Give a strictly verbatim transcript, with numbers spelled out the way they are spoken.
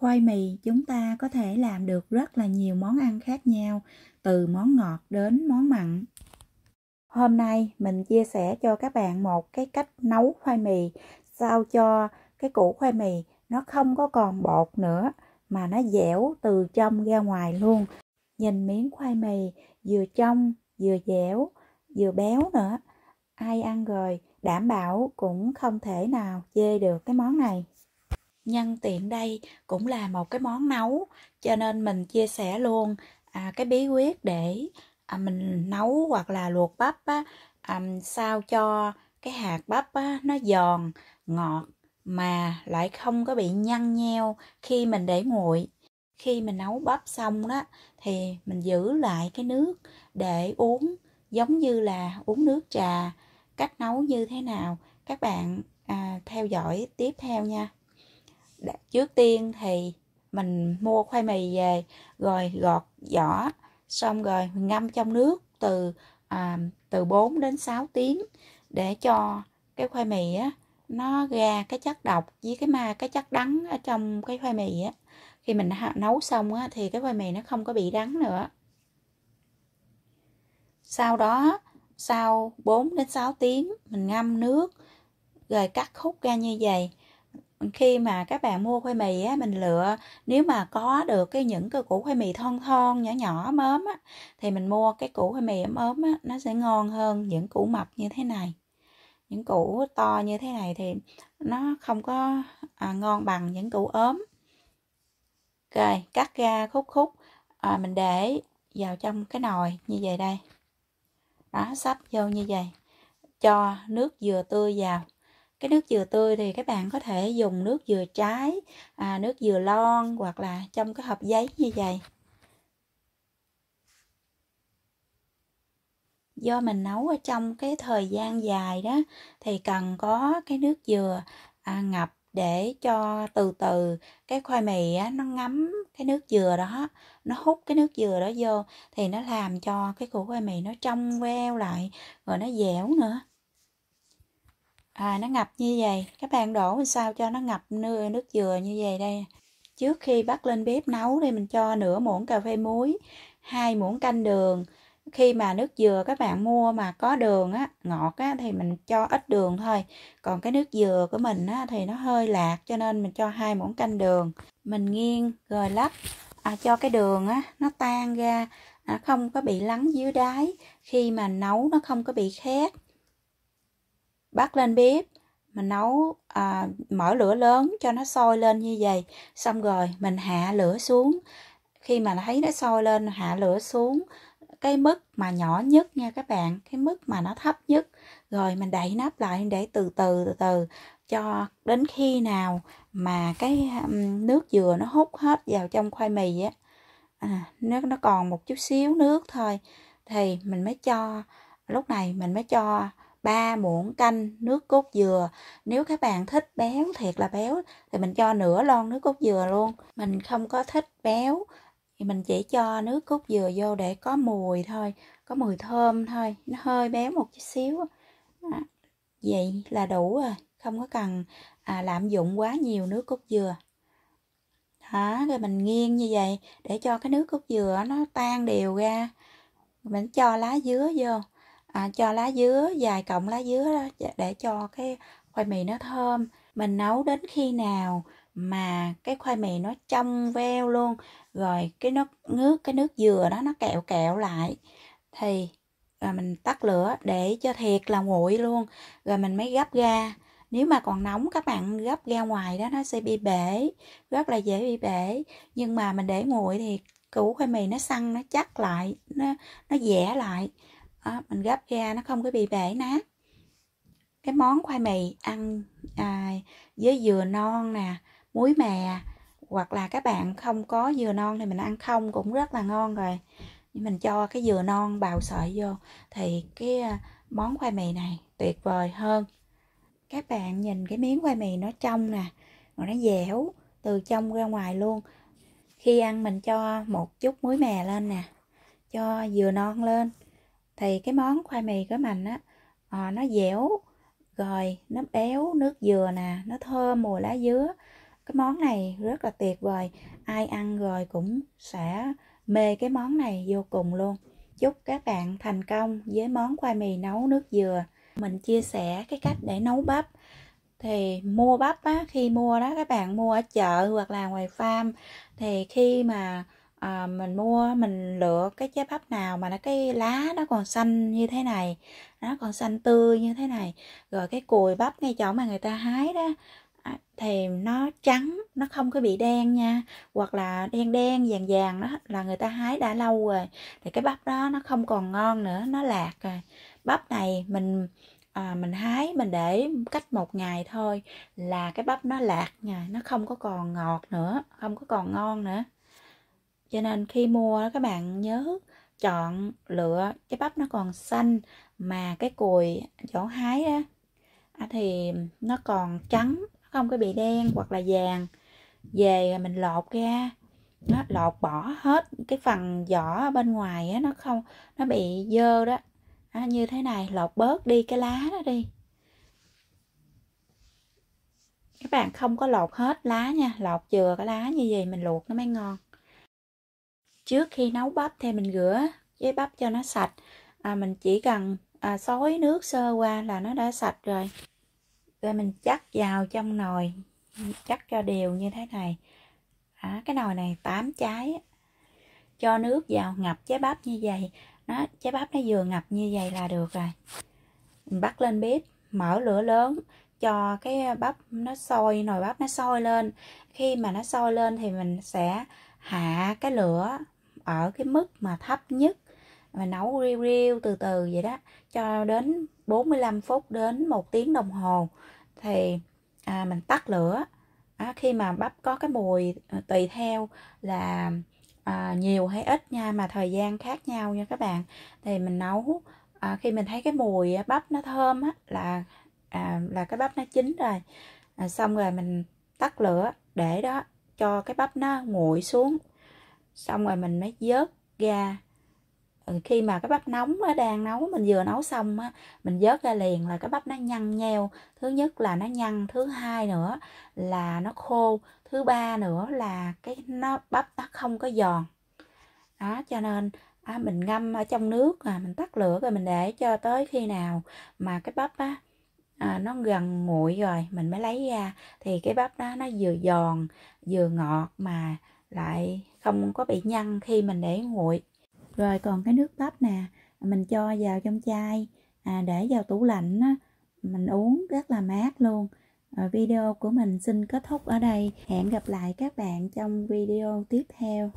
Khoai mì chúng ta có thể làm được rất là nhiều món ăn khác nhau, từ món ngọt đến món mặn. Hôm nay mình chia sẻ cho các bạn một cái cách nấu khoai mì sao cho cái củ khoai mì nó không có còn bột nữa mà nó dẻo từ trong ra ngoài luôn. Nhìn miếng khoai mì vừa trong vừa dẻo vừa béo nữa, ai ăn rồi đảm bảo cũng không thể nào chê được cái món này. Nhân tiện đây cũng là một cái món nấu, cho nên mình chia sẻ luôn à, cái bí quyết để à, mình nấu hoặc là luộc bắp á, à, sao cho cái hạt bắp á, nó giòn, ngọt mà lại không có bị nhăn nheo khi mình để nguội. Khi mình nấu bắp xong đó thì mình giữ lại cái nước để uống, giống như là uống nước trà. Cách nấu như thế nào các bạn à, theo dõi tiếp theo nha. Trước tiên thì mình mua khoai mì về rồi gọt vỏ, xong rồi mình ngâm trong nước từ à, từ bốn đến sáu tiếng để cho cái khoai mì á nó ra cái chất độc với cái ma cái chất đắng ở trong cái khoai mì á. Khi mình nấu xong á thì cái khoai mì nó không có bị đắng nữa. Sau đó sau bốn đến sáu tiếng mình ngâm nước rồi cắt khúc ra như vậy. Khi mà các bạn mua khoai mì á, mình lựa nếu mà có được cái những cái củ khoai mì thon thon nhỏ nhỏ ốm ốm á, thì mình mua cái củ khoai mì ốm ốm á, nó sẽ ngon hơn những củ mập như thế này. Những củ to như thế này thì nó không có à, ngon bằng những củ ốm. Rồi cắt ra khúc khúc à, mình để vào trong cái nồi như vậy đây. Đó, sắp vô như vậy cho nước dừa tươi vào. Cái nước dừa tươi thì các bạn có thể dùng nước dừa trái, à, nước dừa lon hoặc là trong cái hộp giấy như vậy. Do mình nấu ở trong cái thời gian dài đó thì cần có cái nước dừa à, ngập để cho từ từ cái khoai mì á, nó ngấm cái nước dừa đó, nó hút cái nước dừa đó vô thì nó làm cho cái củ khoai mì nó trong veo lại rồi nó dẻo nữa. À, nó ngập như vậy, các bạn đổ sao cho nó ngập nước dừa như vậy đây. Trước khi bắt lên bếp nấu thì mình cho nửa muỗng cà phê muối, hai muỗng canh đường. Khi mà nước dừa các bạn mua mà có đường á, ngọt á, thì mình cho ít đường thôi. Còn cái nước dừa của mình á, thì nó hơi lạc cho nên mình cho hai muỗng canh đường. Mình nghiêng rồi lắp à, cho cái đường á, nó tan ra, à, không có bị lắng dưới đáy. Khi mà nấu nó không có bị khét. Bắt lên bếp, mình nấu à, mở lửa lớn cho nó sôi lên như vậy. Xong rồi mình hạ lửa xuống. Khi mà thấy nó sôi lên, hạ lửa xuống cái mức mà nhỏ nhất nha các bạn, cái mức mà nó thấp nhất. Rồi mình đậy nắp lại để từ từ từ từ cho đến khi nào mà cái nước dừa nó hút hết vào trong khoai mì á, à, nếu nó còn một chút xíu nước thôi thì mình mới cho, lúc này mình mới cho ba muỗng canh nước cốt dừa. Nếu các bạn thích béo thiệt là béo thì mình cho nửa lon nước cốt dừa luôn. Mình không có thích béo thì mình chỉ cho nước cốt dừa vô để có mùi thôi, có mùi thơm thôi, nó hơi béo một chút xíu. Đó. Vậy là đủ rồi, không có cần à, lạm dụng quá nhiều nước cốt dừa. Đó, rồi mình nghiêng như vậy để cho cái nước cốt dừa nó tan đều ra. Mình cho lá dứa vô. À, cho lá dứa, vài cọng lá dứa đó để cho cái khoai mì nó thơm. Mình nấu đến khi nào mà cái khoai mì nó trong veo luôn, rồi cái nước nước cái nước dừa đó nó kẹo kẹo lại thì rồi mình tắt lửa để cho thiệt là nguội luôn rồi mình mới gấp ra. Nếu mà còn nóng các bạn gấp ra ngoài đó nó sẽ bị bể, rất là dễ bị bể. Nhưng mà mình để nguội thì củ khoai mì nó săn, nó chắc lại, nó nó dẻ lại. Đó, mình gấp ra nó không có bị bể nát. Cái món khoai mì ăn à, với dừa non nè, muối mè, hoặc là các bạn không có dừa non thì mình ăn không cũng rất là ngon rồi. Mình cho cái dừa non bào sợi vô thì cái món khoai mì này tuyệt vời hơn. Các bạn nhìn cái miếng khoai mì nó trong nè, rồi nó dẻo từ trong ra ngoài luôn. Khi ăn mình cho một chút muối mè lên nè, cho dừa non lên thì cái món khoai mì của mình á, à, nó dẻo, rồi nó béo, nước dừa nè, nó thơm mùi lá dứa. Cái món này rất là tuyệt vời, ai ăn rồi cũng sẽ mê cái món này vô cùng luôn. Chúc các bạn thành công với món khoai mì nấu nước dừa. Mình chia sẻ cái cách để nấu bắp. Thì mua bắp á, khi mua đó các bạn mua ở chợ hoặc là ngoài farm, thì khi mà à, mình mua mình lựa cái trái bắp nào mà nó cái lá nó còn xanh như thế này, nó còn xanh tươi như thế này, rồi cái cùi bắp ngay chỗ mà người ta hái đó à, thì nó trắng, nó không có bị đen nha, hoặc là đen đen vàng vàng đó là người ta hái đã lâu rồi, thì cái bắp đó nó không còn ngon nữa, nó lạc rồi. Bắp này mình à, mình hái mình để cách một ngày thôi là cái bắp nó lạc nha, nó không có còn ngọt nữa, không có còn ngon nữa. Cho nên khi mua các bạn nhớ chọn lựa cái bắp nó còn xanh, mà cái cùi chỗ hái đó, thì nó còn trắng, không có bị đen hoặc là vàng. Về mình lột ra, nó lột bỏ hết cái phần vỏ bên ngoài đó, nó không, nó bị dơ đó à, như thế này, lột bớt đi cái lá đó đi. Các bạn không có lột hết lá nha, lột chừa cái lá như vậy mình luộc nó mới ngon. Trước khi nấu bắp thì mình rửa với bắp cho nó sạch à, mình chỉ cần à, xối nước sơ qua là nó đã sạch rồi. Rồi mình chắc vào trong nồi, chắc cho đều như thế này à, cái nồi này tám trái. Cho nước vào ngập trái bắp như vậy đó, trái bắp nó vừa ngập như vậy là được rồi. Mình bắt lên bếp, mở lửa lớn cho cái bắp nó sôi, nồi bắp nó sôi lên. Khi mà nó sôi lên thì mình sẽ hạ cái lửa ở cái mức mà thấp nhất, mà nấu riu riu từ từ vậy đó cho đến bốn mươi lăm phút đến một tiếng đồng hồ thì à, mình tắt lửa à, khi mà bắp có cái mùi à, tùy theo là à, nhiều hay ít nha, mà thời gian khác nhau nha các bạn. Thì mình nấu à, khi mình thấy cái mùi bắp nó thơm á, là à, là cái bắp nó chín rồi à, xong rồi mình tắt lửa để đó cho cái bắp nó nguội xuống, xong rồi mình mới vớt ra. Ừ, khi mà cái bắp nóng nó đang nấu, mình vừa nấu xong á, mình vớt ra liền là cái bắp nó nhăn nheo. Thứ nhất là nó nhăn, thứ hai nữa là nó khô, thứ ba nữa là cái nó bắp nó không có giòn. Đó, cho nên á, mình ngâm ở trong nước à, mình tắt lửa rồi mình để cho tới khi nào mà cái bắp á à, nó gần nguội rồi mình mới lấy ra, thì cái bắp đó nó vừa giòn vừa ngọt mà lại không có bị nhăn khi mình để nguội. Rồi còn cái nước bắp nè, mình cho vào trong chai à, để vào tủ lạnh á, mình uống rất là mát luôn. Rồi video của mình xin kết thúc ở đây. Hẹn gặp lại các bạn trong video tiếp theo.